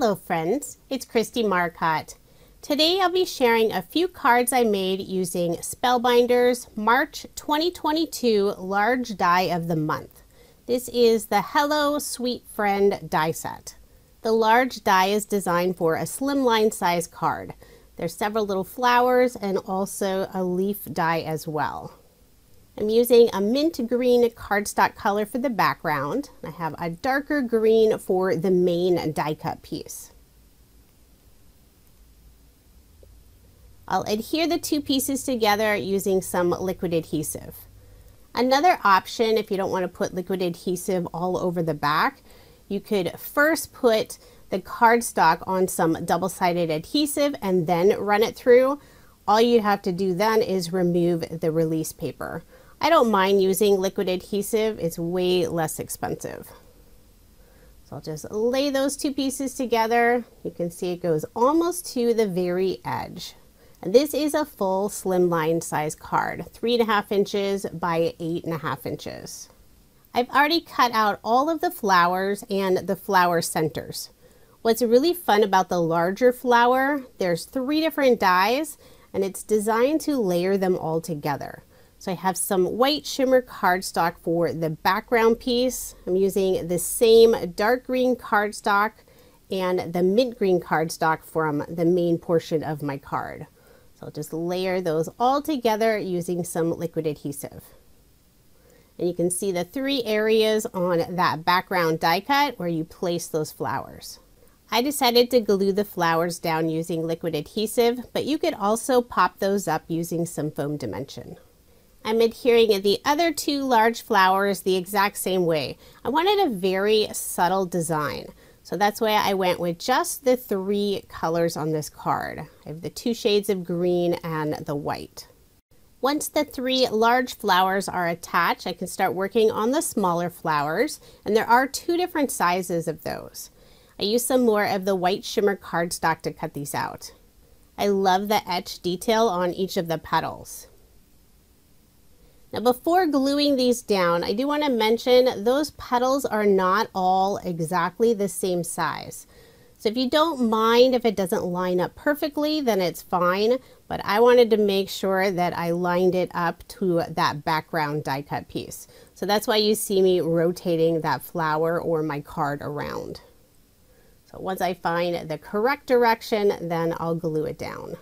Hello friends, it's Kristie Marcotte. Today I'll be sharing a few cards I made using Spellbinders March 2022 Large Die of the Month. This is the Hello Sweet Friend die set. The large die is designed for a slimline size card. There's several little flowers and also a leaf die as well. I'm using a mint green cardstock color for the background. I have a darker green for the main die cut piece. I'll adhere the two pieces together using some liquid adhesive. Another option, if you don't want to put liquid adhesive all over the back, you could first put the cardstock on some double-sided adhesive and then run it through. All you'd have to do then is remove the release paper. I don't mind using liquid adhesive, it's way less expensive. So I'll just lay those two pieces together. You can see it goes almost to the very edge. And this is a full slimline size card, 3.5 inches by 8.5 inches. I've already cut out all of the flowers and the flower centers. What's really fun about the larger flower, there's 3 different dies and it's designed to layer them all together. So I have some white shimmer cardstock for the background piece. I'm using the same dark green cardstock and the mint green cardstock from the main portion of my card. So I'll just layer those all together using some liquid adhesive. And you can see the 3 areas on that background die cut where you place those flowers. I decided to glue the flowers down using liquid adhesive, but you could also pop those up using some foam dimension. I'm adhering the other 2 large flowers the exact same way. I wanted a very subtle design, so that's why I went with just the 3 colors on this card. I have the 2 shades of green and the white. Once the 3 large flowers are attached, I can start working on the smaller flowers, and there are 2 different sizes of those. I used some more of the white shimmer cardstock to cut these out. I love the etched detail on each of the petals. Now before gluing these down, I do want to mention those petals are not all exactly the same size. So if you don't mind if it doesn't line up perfectly, then it's fine, but I wanted to make sure that I lined it up to that background die cut piece. So that's why you see me rotating that flower or my card around. So once I find the correct direction, then I'll glue it down.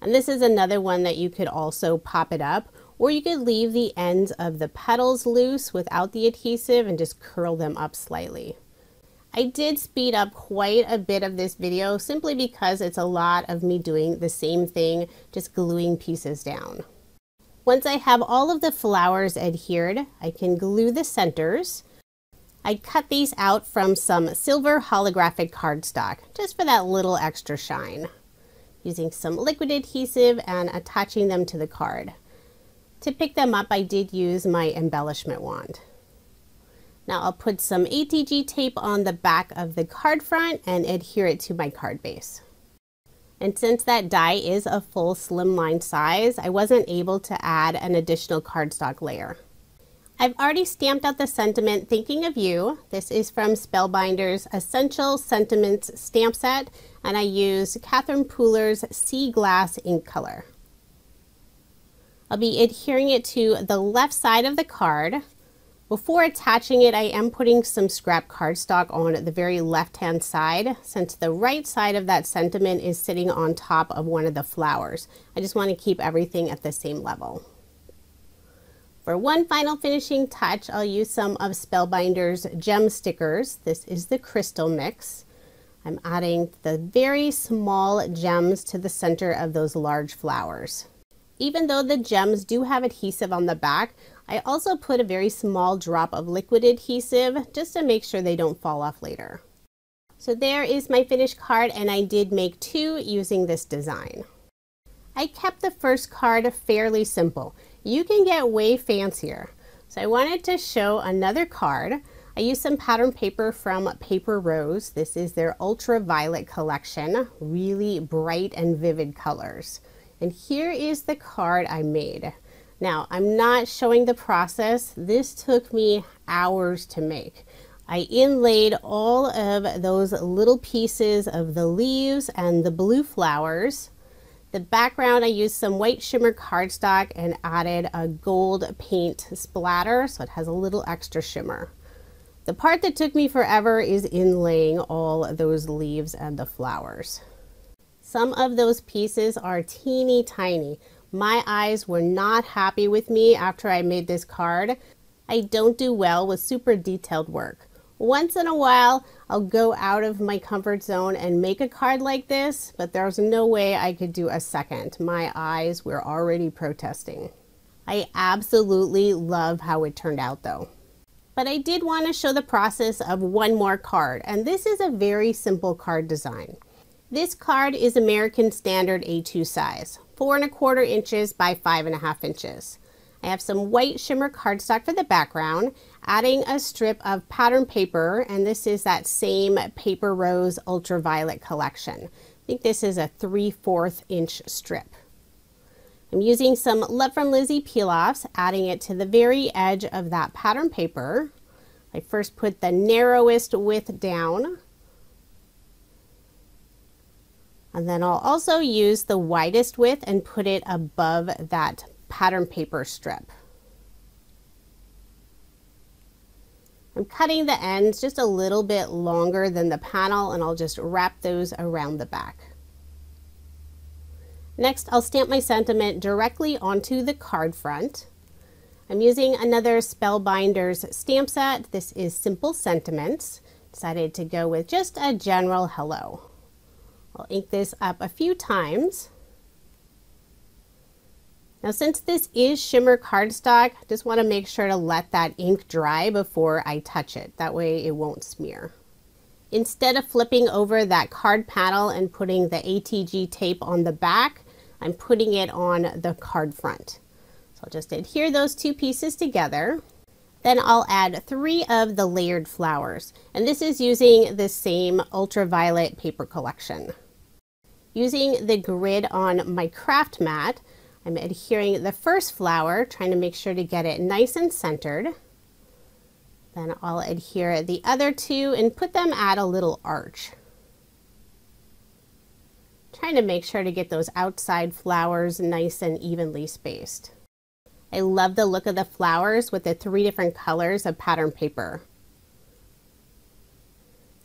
And this is another one that you could also pop it up, or you could leave the ends of the petals loose without the adhesive and just curl them up slightly. I did speed up quite a bit of this video simply because it's a lot of me doing the same thing, just gluing pieces down. Once I have all of the flowers adhered, I can glue the centers. I cut these out from some silver holographic cardstock, just for that little extra shine, using some liquid adhesive and attaching them to the card. To pick them up, I did use my embellishment wand. Now I'll put some ATG tape on the back of the card front and adhere it to my card base. And since that die is a full slimline size, I wasn't able to add an additional cardstock layer. I've already stamped out the sentiment "Thinking of You." This is from Spellbinders Essential Sentiments stamp set, and I used Catherine Pooler's Sea Glass ink color. I'll be adhering it to the left side of the card. Before attaching it, I am putting some scrap cardstock on the very left-hand side, since the right side of that sentiment is sitting on top of one of the flowers. I just want to keep everything at the same level. For one final finishing touch, I'll use some of Spellbinders Gem Stickers. This is the Crystal Mix. I'm adding the very small gems to the center of those large flowers. Even though the gems do have adhesive on the back, I also put a very small drop of liquid adhesive just to make sure they don't fall off later. So there is my finished card, and I did make 2 using this design. I kept the first card fairly simple. You can get way fancier. So I wanted to show another card. I used some pattern paper from Paper Rose. This is their Ultraviolet collection, really bright and vivid colors. And here is the card I made. Now, I'm not showing the process. This took me hours to make. I inlaid all of those little pieces of the leaves and the blue flowers. The background, I used some white shimmer cardstock and added a gold paint splatter so it has a little extra shimmer. The part that took me forever is inlaying all those leaves and the flowers. Some of those pieces are teeny tiny. My eyes were not happy with me after I made this card. I don't do well with super detailed work. Once in a while, I'll go out of my comfort zone and make a card like this, but there's no way I could do a second. My eyes were already protesting. I absolutely love how it turned out though. But I did want to show the process of one more card, and this is a very simple card design. This card is American Standard A2 size, 4¼ inches by 5½ inches. I have some white shimmer cardstock for the background, adding a strip of pattern paper, and this is that same Paper Rose Ultraviolet collection. I think this is a 3/4 inch strip. I'm using some Love From Lizzie peel-offs, adding it to the very edge of that pattern paper. I first put the narrowest width down. And then I'll also use the widest width and put it above that pattern paper strip. I'm cutting the ends just a little bit longer than the panel, and I'll just wrap those around the back. Next, I'll stamp my sentiment directly onto the card front. I'm using another Spellbinders stamp set. This is Simple Sentiments. Decided to go with just a general hello. I'll ink this up a few times. Now, since this is shimmer cardstock, I just want to make sure to let that ink dry before I touch it. That way it won't smear. Instead of flipping over that card panel and putting the ATG tape on the back, I'm putting it on the card front. So I'll just adhere those two pieces together. Then I'll add 3 of the layered flowers. And this is using the same Ultraviolet paper collection. Using the grid on my craft mat, I'm adhering the first flower, trying to make sure to get it nice and centered. Then I'll adhere the other two and put them at a little arch. Trying to make sure to get those outside flowers nice and evenly spaced. I love the look of the flowers with the 3 different colors of pattern paper.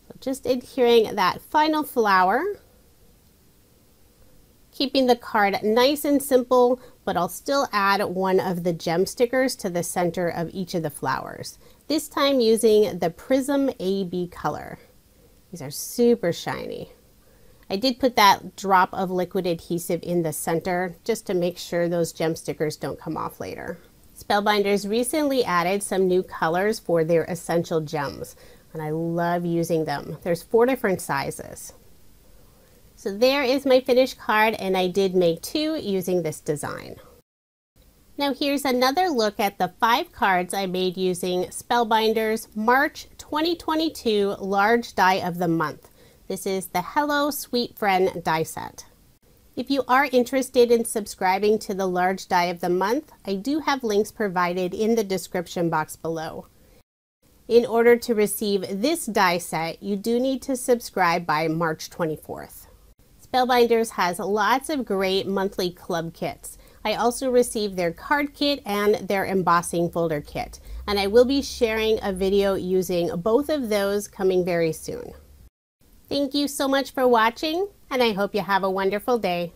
So just adhering that final flower. Keeping the card nice and simple, but I'll still add one of the gem stickers to the center of each of the flowers. This time using the Prism AB color. These are super shiny. I did put that drop of liquid adhesive in the center just to make sure those gem stickers don't come off later. Spellbinders recently added some new colors for their essential gems, and I love using them. There's 4 different sizes. So there is my finished card, and I did make 2 using this design. Now here's another look at the 5 cards I made using Spellbinders March 2022 Large Die of the Month. This is the Hello Sweet Friend die set. If you are interested in subscribing to the Large Die of the Month, I do have links provided in the description box below. In order to receive this die set, you do need to subscribe by March 24th. Spellbinders has lots of great monthly club kits. I also received their card kit and their embossing folder kit, and I will be sharing a video using both of those coming very soon. Thank you so much for watching, and I hope you have a wonderful day.